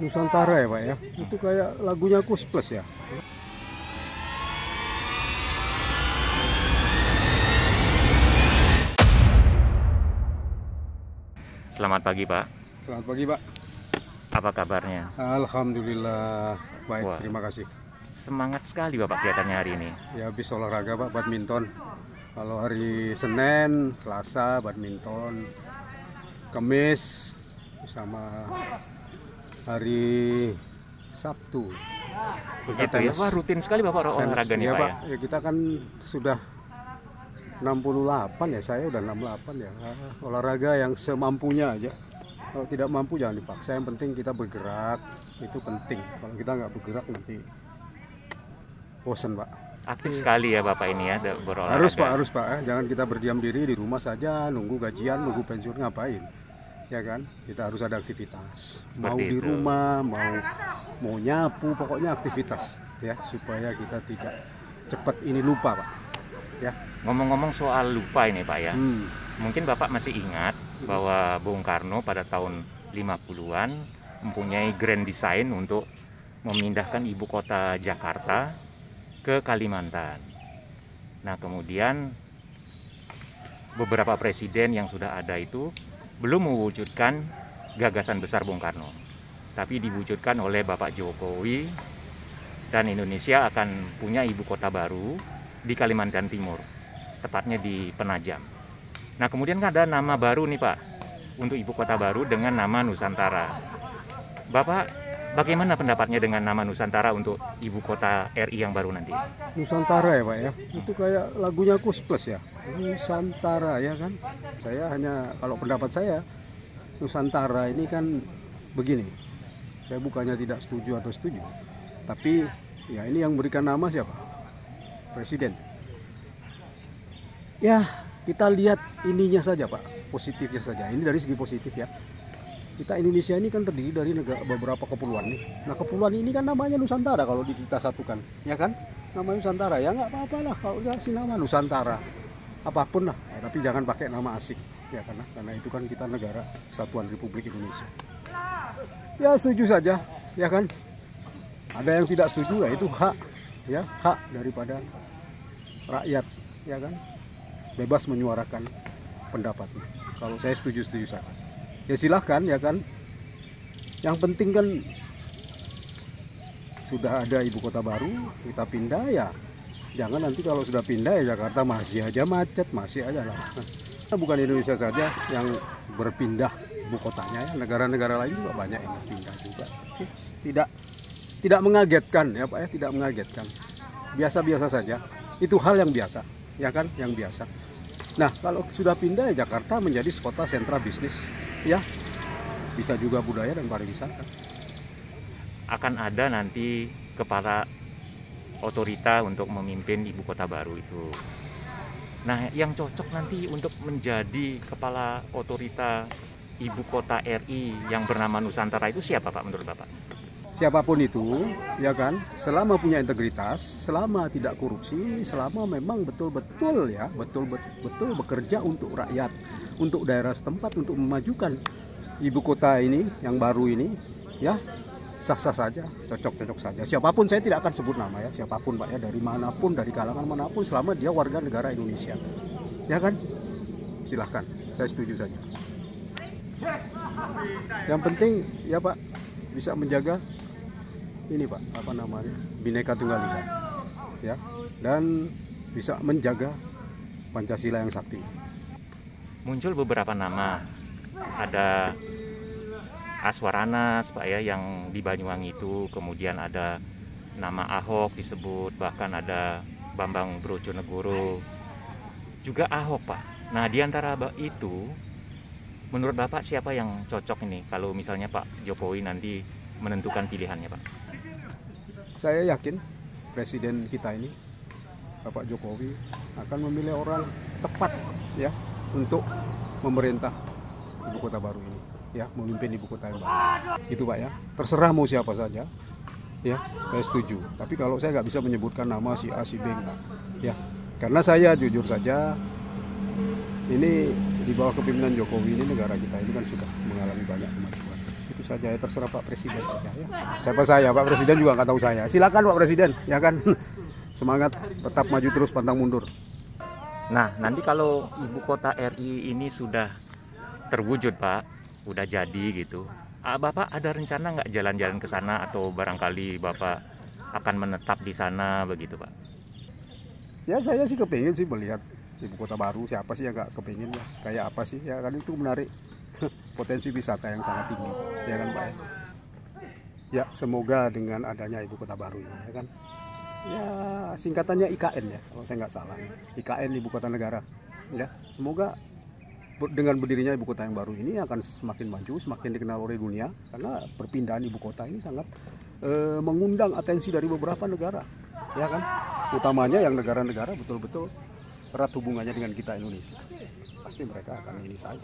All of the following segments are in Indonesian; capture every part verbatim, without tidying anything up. Nusantara ya Pak ya, itu kayak lagunya Koes Plus ya. Selamat pagi Pak. Selamat pagi Pak. Apa kabarnya? Alhamdulillah baik. Wah, terima kasih. Semangat sekali Bapak kelihatannya hari ini. Ya habis olahraga Pak, badminton. Kalau hari Senin, Selasa badminton, Kamis sama hari Sabtu. Itu ya Pak, rutin sekali Bapak olahraga nih Pak, Pak ya. Ya kita kan sudah enam puluh delapan ya, saya udah enam puluh delapan ya. Olahraga yang semampunya aja. Kalau tidak mampu jangan dipaksa, yang penting kita bergerak, itu penting. Kalau kita nggak bergerak nanti bosan Pak. Aktif sekali ya Bapak ini ya berolahraga. Harus Pak, harus Pak. Jangan kita berdiam diri di rumah saja, nunggu gajian, nunggu pensiun, ngapain. Ya kan, kita harus ada aktivitas. Seperti mau di itu. Rumah, mau mau nyapu, pokoknya aktivitas. Ya, supaya kita tidak cepat ini lupa Pak. Ya. Ngomong-ngomong soal lupa ini Pak ya, hmm. mungkin Bapak masih ingat bahwa Bung Karno pada tahun lima puluhan mempunyai grand design untuk memindahkan ibu kota Jakarta ke Kalimantan. Nah kemudian beberapa presiden yang sudah ada itu belum mewujudkan gagasan besar Bung Karno, tapi diwujudkan oleh Bapak Jokowi, dan Indonesia akan punya ibu kota baru di Kalimantan Timur, tepatnya di Penajam. Nah kemudian ada nama baru nih Pak untuk ibu kota baru dengan nama Nusantara. Bapak bagaimana pendapatnya dengan nama Nusantara untuk ibu kota R I yang baru nanti? Nusantara ya Pak ya, itu kayak lagunya Koes Plus ya, Nusantara ya kan. Saya hanya, kalau pendapat saya Nusantara ini kan begini, saya bukannya tidak setuju atau setuju, tapi ya ini yang memberikan nama siapa? Presiden. Ya kita lihat ininya saja Pak, positifnya saja. Ini dari segi positif ya. Kita Indonesia ini kan terdiri dari negara beberapa kepulauan nih. Nah kepulauan ini kan namanya Nusantara kalau kita satukan, ya kan? Namanya Nusantara ya nggak apa-apa lah kalau kasih nama Nusantara, apapun lah. Nah, tapi jangan pakai nama asing, ya karena karena itu kan kita negara Kesatuan Republik Indonesia. Ya setuju saja, ya kan? Ada yang tidak setuju ya itu hak, ya hak daripada rakyat, ya kan? Bebas menyuarakan pendapatnya. Kalau saya setuju-setuju saja, ya silahkan ya kan. Yang penting kan sudah ada ibu kota baru, kita pindah ya. Jangan nanti kalau sudah pindah ya Jakarta masih aja macet, masih aja lah. Bukan Indonesia saja yang berpindah ibu kotanya ya, negara-negara lain juga banyak yang pindah juga. Tidak tidak mengagetkan ya Pak ya, tidak mengagetkan. Biasa-biasa saja. Itu hal yang biasa. Ya kan, yang biasa. Nah, kalau sudah pindah ya Jakarta menjadi kota sentra bisnis, ya bisa juga budaya dan pariwisata. Akan ada nanti kepala otorita untuk memimpin ibu kota baru itu. Nah, yang cocok nanti untuk menjadi kepala otorita ibu kota R I yang bernama Nusantara itu siapa Pak menurut Bapak? Siapapun itu, ya kan, selama punya integritas, selama tidak korupsi, selama memang betul-betul ya, betul-betul bekerja untuk rakyat, untuk daerah setempat, untuk memajukan ibu kota ini, yang baru ini, ya, sah-sah saja, cocok-cocok saja. Siapapun, saya tidak akan sebut nama ya, siapapun Pak ya, dari manapun, dari kalangan manapun, selama dia warga negara Indonesia, ya kan, silahkan, saya setuju saja. Yang penting, ya Pak, bisa menjaga ini Pak, apa namanya, Bineka Tunggal Ika ya, dan bisa menjaga Pancasila yang sakti. Muncul beberapa nama, ada Aswarana Pak ya yang di Banyuwangi itu, kemudian ada nama Ahok disebut, bahkan ada Bambang Brojonegoro juga Ahok Pak. Nah diantara itu menurut Bapak siapa yang cocok ini kalau misalnya Pak Jokowi nanti menentukan pilihannya Pak? Saya yakin presiden kita ini Bapak Jokowi akan memilih orang tepat ya untuk memerintah ibu kota baru ini ya, memimpin ibu kota yang baru. Itu Pak ya. Terserah mau siapa saja. Ya, saya setuju. Tapi kalau saya nggak bisa menyebutkan nama si A, si B enggak. Ya, karena saya jujur saja ini di bawah kepemimpinan Jokowi ini negara kita ini kan sudah mengalami banyak kemajuan. Itu saja, terserah Pak Presiden saja. Ya. Siapa saya, Pak Presiden juga nggak tahu saya. Silakan Pak Presiden, ya kan? Semangat, tetap maju terus, pantang mundur. Nah, nanti kalau ibu kota R I ini sudah terwujud, Pak, udah jadi gitu, Bapak ada rencana nggak jalan-jalan ke sana atau barangkali Bapak akan menetap di sana begitu, Pak? Ya, saya sih kepingin sih melihat ibu kota baru. Siapa sih yang nggak kepingin ya? Kayak apa sih? Ya kan itu menarik. Potensi wisata yang sangat tinggi, ya kan Pak? Ya, semoga dengan adanya ibu kota baru ini, ya kan? Ya, singkatannya I K N ya, kalau saya nggak salah. I K N ibu kota negara. Ya, semoga dengan berdirinya ibu kota yang baru ini akan semakin maju, semakin dikenal oleh dunia, karena perpindahan ibu kota ini sangat eh, mengundang atensi dari beberapa negara, ya kan? Utamanya yang negara-negara betul-betul erat hubungannya dengan kita Indonesia. Pasti mereka akan ini saja.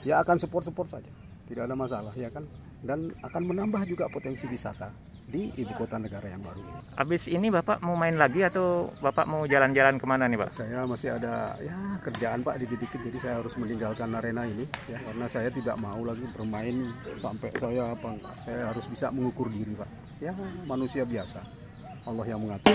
Ya akan support-support saja. Tidak ada masalah, ya kan? Dan akan menambah juga potensi wisata di ibu kota negara yang baru ini. Habis ini Bapak mau main lagi atau Bapak mau jalan-jalan kemana nih, Pak? Saya masih ada ya kerjaan, Pak, dikit-dikit. Jadi saya harus meninggalkan arena ini ya, karena saya tidak mau lagi bermain sampai saya apa enggak. Saya harus bisa mengukur diri, Pak. Ya manusia biasa. Allah yang mengatur.